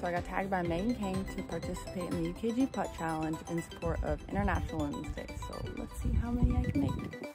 So I got tagged by Megan Kang to participate in the UKG Putt Challenge in support of International Women's Day. So let's see how many I can make.